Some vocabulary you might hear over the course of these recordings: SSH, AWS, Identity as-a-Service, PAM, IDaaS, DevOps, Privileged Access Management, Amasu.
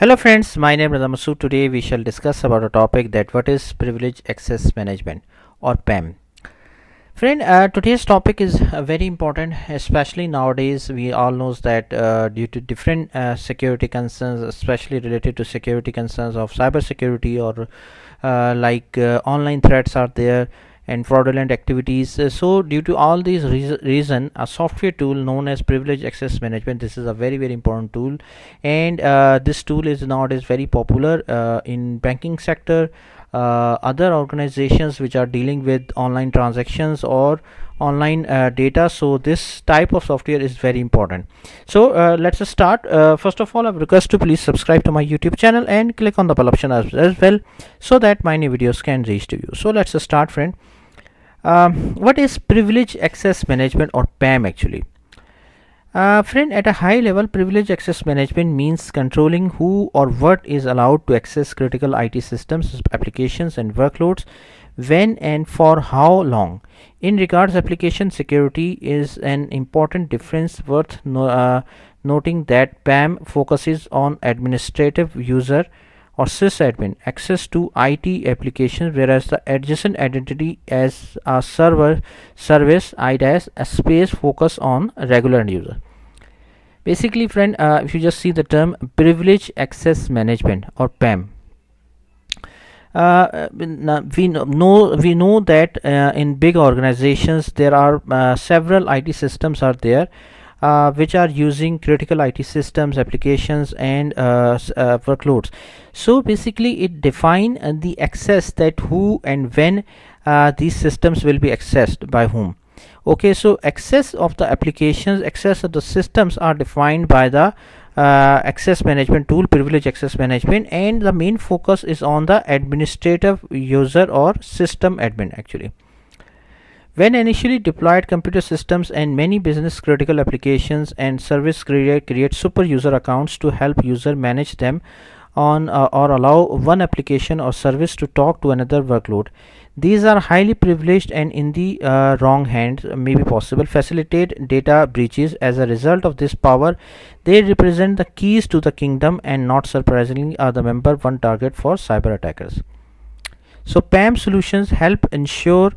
Hello friends, my name is Amasu. Today we shall discuss about a topic that what is Privileged Access Management or PAM. Friend, today's topic is very important, especially nowadays. We all know that due to different security concerns, especially related to security concerns of cybersecurity or online threats are there and fraudulent activities. So due to all these reason, a software tool known as Privileged Access Management, this is a very, very important tool, and this tool is nowadays very popular in banking sector, other organizations which are dealing with online transactions or online data. So this type of software is very important. So let's start. First of all, I request to please subscribe to my YouTube channel and click on the bell option as well, so that my new videos can reach to you. So let's start, friend. What is Privileged Access Management or PAM actually? Friend, at a high level, privileged access management means controlling who or what is allowed to access critical IT systems, applications and workloads, when and for how long. In regards application security is an important difference worth noting that PAM focuses on administrative user or sysadmin access to IT applications, whereas the adjacent Identity as a service IDaaS space focus on regular user. Basically, friend, if you just see the term Privileged Access Management or PAM, we know that in big organizations there are several IT systems are there, which are using critical IT systems, applications and workloads. So basically it defines the access that who and when these systems will be accessed by whom. Okay, so access of the applications, access of the systems are defined by the access management tool, Privileged Access Management, and the main focus is on the administrative user or system admin actually. When initially deployed, computer systems and many business critical applications and service create super user accounts to help user manage them on or allow one application or service to talk to another workload. These are highly privileged and in the wrong hands may be possible facilitate data breaches. As a result of this power, they represent the keys to the kingdom and not surprisingly are the number one target for cyber attackers. So PAM solutions help ensure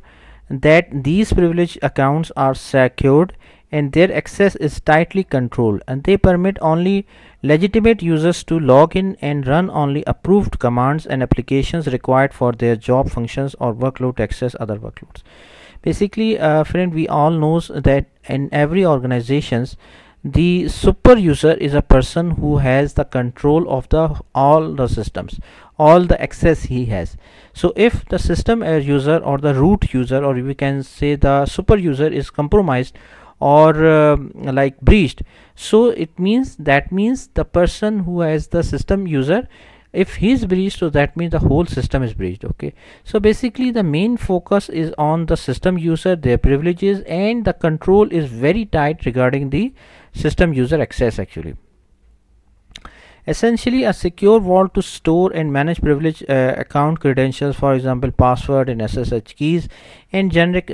that these privileged accounts are secured and their access is tightly controlled, and they permit only legitimate users to log in and run only approved commands and applications required for their job functions or workload to access other workloads. Basically, friend, we all know that in every organizations, the super user is a person who has the control of all the systems, all the access he has. So if the system user or the root user, or we can say the super user, is compromised or breached, so it means the person who has the system user, if he is breached, so that means the whole system is breached. Okay, so basically the main focus is on the system user, their privileges, and the control is very tight regarding the system user access actually. Essentially a secure vault to store and manage privileged account credentials, for example password and SSH keys, and generic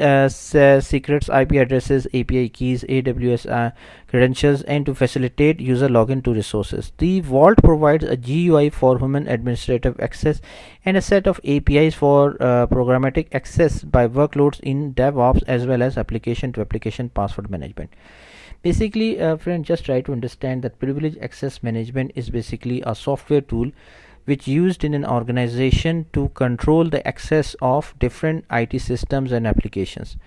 secrets, IP addresses, API keys, AWS credentials, and to facilitate user login to resources. The vault provides a GUI for human administrative access and a set of APIs for programmatic access by workloads in DevOps, as well as application to application password management. Basically, friend, just try to understand that Privileged Access Management is basically a software tool which used in an organization to control the access of different IT systems and applications,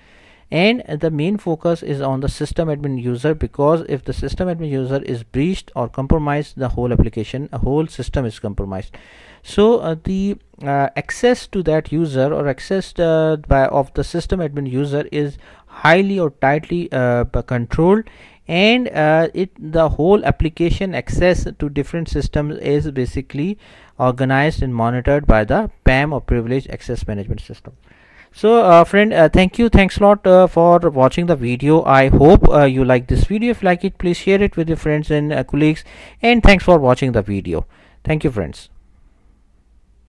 and the main focus is on the system admin user, because if the system admin user is breached or compromised, the whole application, a whole system is compromised. So the access to that user or access of the system admin user is highly or tightly controlled, and the whole application access to different systems is basically organized and monitored by the PAM or Privileged Access Management system. So friend, thanks a lot for watching the video. I hope you like this video. If you like it, please share it with your friends and colleagues, and thanks for watching the video. Thank you, friends.